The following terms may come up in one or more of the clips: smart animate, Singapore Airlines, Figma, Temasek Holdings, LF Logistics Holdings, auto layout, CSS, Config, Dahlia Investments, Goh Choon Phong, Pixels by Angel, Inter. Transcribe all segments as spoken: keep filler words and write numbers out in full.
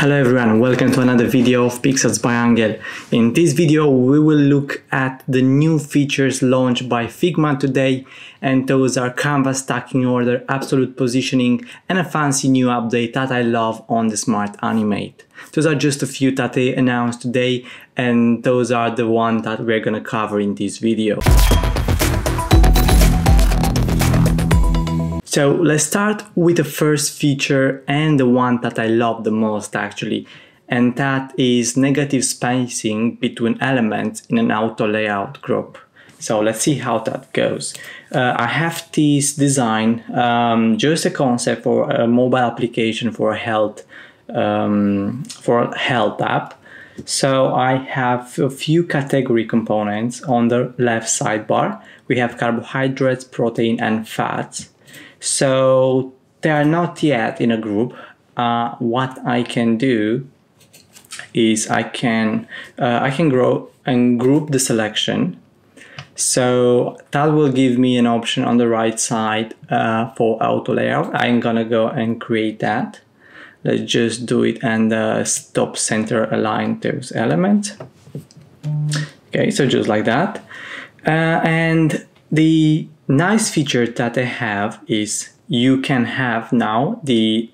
Hello everyone, and welcome to another video of Pixels by Angel. In this video we will look at the new features launched by Figma today, and those are canvas stacking order, absolute positioning, and a fancy new update that I love on the Smart Animate. Those are just a few that they announced today, and those are the ones that we're gonna cover in this video. So let's start with the first feature and the one that I love the most actually, and that is negative spacing between elements in an auto layout group. So let's see how that goes. Uh, I have this design, um, just a concept for a mobile application for a health, um, for a health app. So I have a few category components on the left sidebar. We have carbohydrates, protein, and fats. So they are not yet in a group. Uh, what I can do is I can uh, I can grow and group the selection. So that will give me an option on the right side uh, for auto layout. I'm gonna go and create that. Let's just do it and uh, stop center align those elements. Okay, so just like that, uh, and the nice feature that they have is you can have now the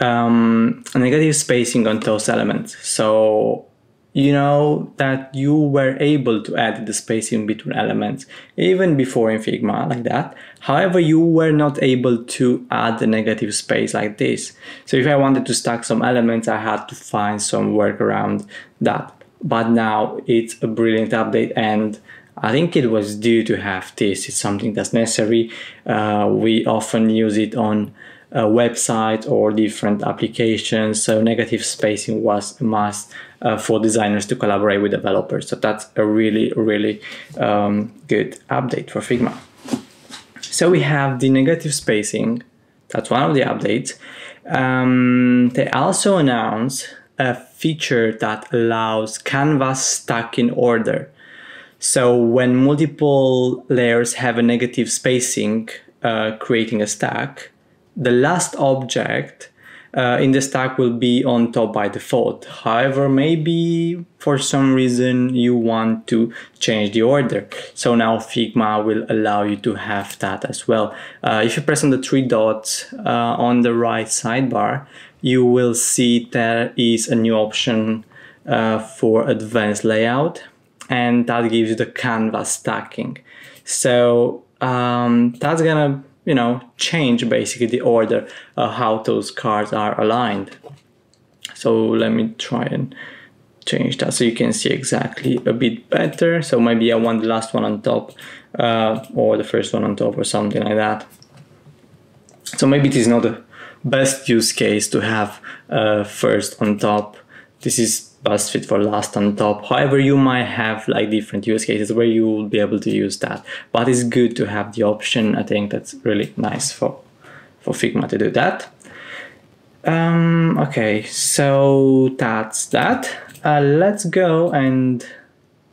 um, negative spacing on those elements. So you know that you were able to add the spacing between elements even before in Figma like that. However, you were not able to add the negative space like this. So if I wanted to stack some elements, I had to find some workaround that. But now it's a brilliant update, and I think it was due to have this. It's something that's necessary. Uh, we often use it on a website or different applications, so negative spacing was a must uh, for designers to collaborate with developers. So that's a really, really um, good update for Figma. So we have the negative spacing. That's one of the updates. Um, they also announced a feature that allows canvas stacking order. So when multiple layers have a negative spacing, uh, creating a stack, the last object uh, in the stack will be on top by default. However, maybe for some reason you want to change the order. So now Figma will allow you to have that as well. Uh, if you press on the three dots uh, on the right sidebar, you will see there is a new option uh, for advanced layout, and that gives you the canvas stacking. So um, that's gonna, you know, change basically the order of how those cards are aligned. So let me try and change that so you can see exactly a bit better. So maybe I want the last one on top uh, or the first one on top or something like that. So maybe it is not the best use case to have uh, first on top. This is best fit for last on top. However, you might have like different use cases where you will be able to use that, but it's good to have the option. I think that's really nice for, for Figma to do that. Um, okay, so that's that. Uh, let's go and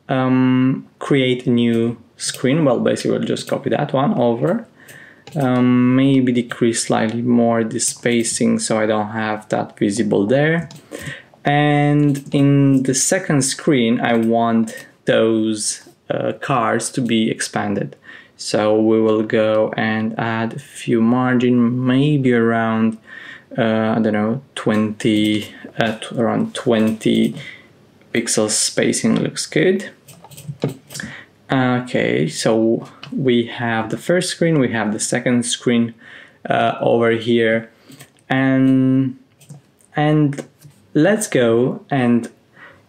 um, create a new screen. Well, basically we'll just copy that one over. Um, maybe decrease slightly more the spacing so I don't have that visible there. And in the second screen, I want those uh, cards to be expanded. So we will go and add a few margin, maybe around, uh, I don't know, twenty, uh, around twenty pixels spacing looks good. Okay, so we have the first screen, we have the second screen uh, over here, and and. Let's go and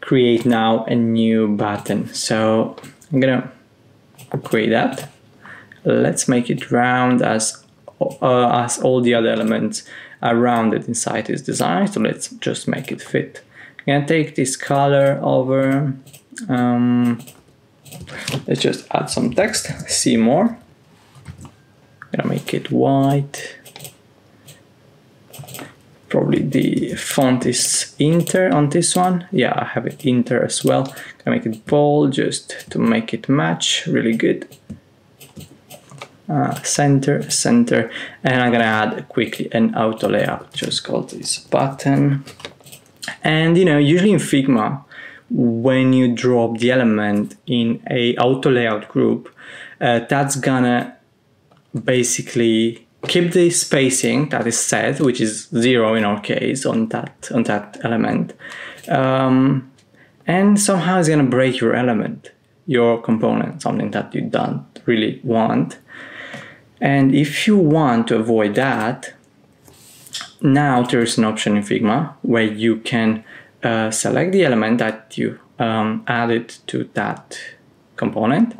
create now a new button. So I'm gonna create that. Let's make it round as, uh, as all the other elements are rounded inside this design. So let's just make it fit. I'm gonna take this color over. Um, let's just add some text, see more. I'm gonna make it white. Probably the font is Inter on this one. Yeah, I have it Inter as well. Can make it bold just to make it match really good. Uh, center, center. And I'm gonna add quickly an auto layout. Just call this button. And you know, usually in Figma, when you drop the element in a auto layout group, uh, that's gonna basically keep the spacing that is set, which is zero in our case on that on that element, um, and somehow it's gonna break your element, your component, something that you don't really want. And if you want to avoid that, now there's an option in Figma where you can uh, select the element that you um, added to that component,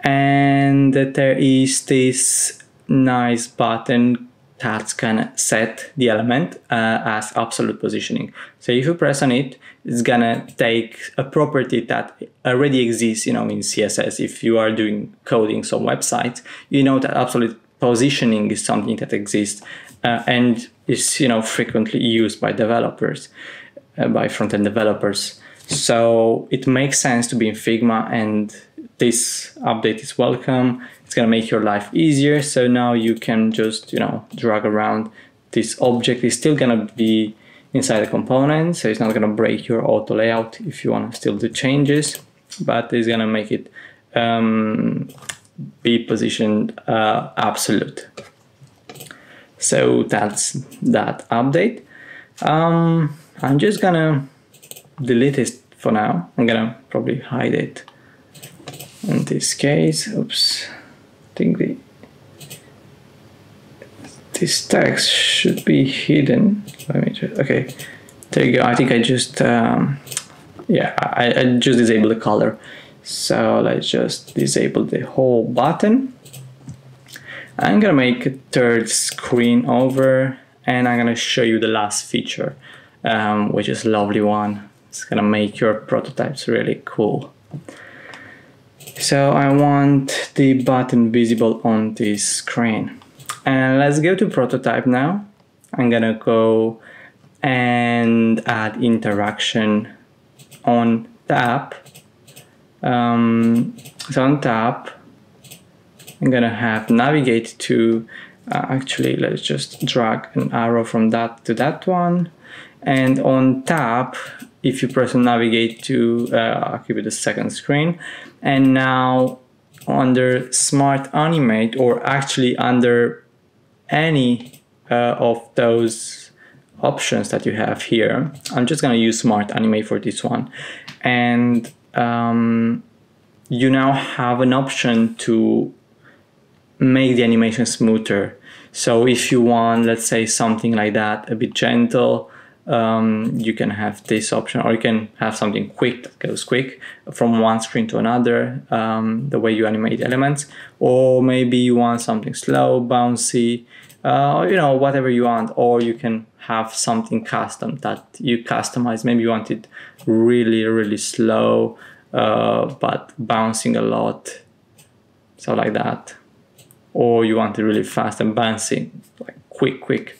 and there is this nice button that's gonna set the element uh, as absolute positioning. So if you press on it, it's gonna take a property that already exists, you know, in C S S. If you are doing coding some websites, you know that absolute positioning is something that exists uh, and is, you know, frequently used by developers, uh, by front-end developers. So it makes sense to be in Figma, and this update is welcome. It's gonna make your life easier. So now you can just, you know, drag around. This object is still gonna be inside the component, so it's not gonna break your auto layout if you wanna still do changes, but it's gonna make it um, be positioned uh, absolute. So that's that update. Um, I'm just gonna delete it for now. I'm gonna probably hide it. In this case, oops, I think the, this text should be hidden. Let me just, okay, there you go. I think I just, um, yeah, I, I just disabled the color. So let's just disable the whole button. I'm gonna make a third screen over, and I'm gonna show you the last feature, um, which is a lovely one. It's gonna make your prototypes really cool. So I want the button visible on this screen. And let's go to prototype now. I'm gonna go and add interaction on tap. Um, so on tap, I'm gonna have navigate to, uh, actually let's just drag an arrow from that to that one. And on tap, if you press navigate to, uh, I'll give you the second screen. And now under Smart Animate, or actually under any uh, of those options that you have here, I'm just gonna use Smart Animate for this one. And um, you now have an option to make the animation smoother. So if you want, let's say something like that, a bit gentle, Um, you can have this option, or you can have something quick that goes quick from one screen to another, um, the way you animate elements, or maybe you want something slow, bouncy, uh, you know, whatever you want. Or you can have something custom that you customize. Maybe you want it really, really slow, uh, but bouncing a lot, so like that. Or you want it really fast and bouncy, like quick, quick.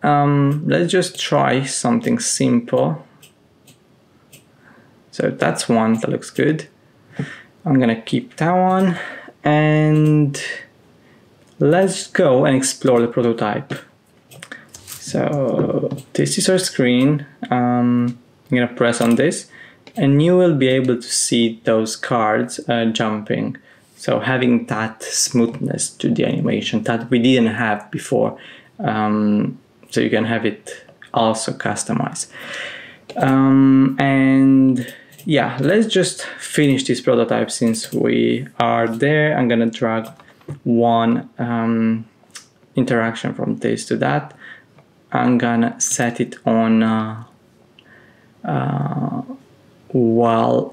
Um, let's just try something simple. So that's one that looks good. I'm gonna keep that one, and let's go and explore the prototype. So this is our screen. Um, I'm gonna press on this, and you will be able to see those cards uh, jumping. So having that smoothness to the animation that we didn't have before. Um, So you can have it also customized. Um, and yeah, let's just finish this prototype since we are there. I'm gonna drag one um, interaction from this to that. I'm gonna set it on uh, uh, while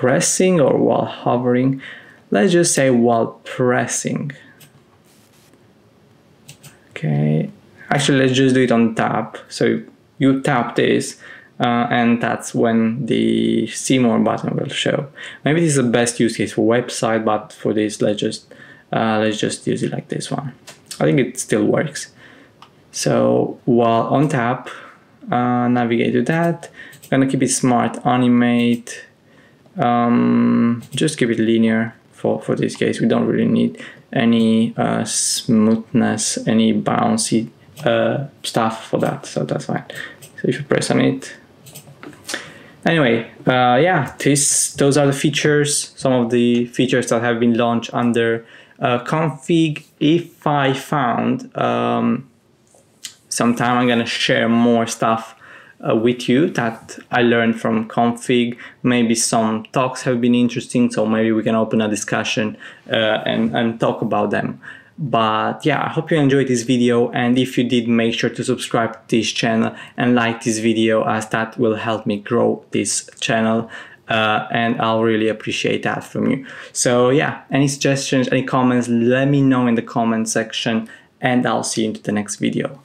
pressing or while hovering. Let's just say while pressing. Okay. Actually, let's just do it on tap. So you tap this, uh, and that's when the See More button will show. Maybe this is the best use case for website, but for this, let's just uh, let's just use it like this one. I think it still works. So while on tap, uh, navigate to that. I'm gonna keep it smart animate. Um, just keep it linear for for this case. We don't really need any uh, smoothness, any bouncy. Uh, stuff for that, so that's fine. So you should press on it. Anyway, uh, yeah, this, those are the features, some of the features that have been launched under uh, Config. If I found, um, sometime I'm gonna share more stuff uh, with you that I learned from Config. Maybe some talks have been interesting, so maybe we can open a discussion uh, and, and talk about them. But yeah, I hope you enjoyed this video, and if you did, make sure to subscribe to this channel and like this video, as that will help me grow this channel, uh, and I'll really appreciate that from you. So yeah, any suggestions, any comments, let me know in the comment section, and I'll see you in the next video.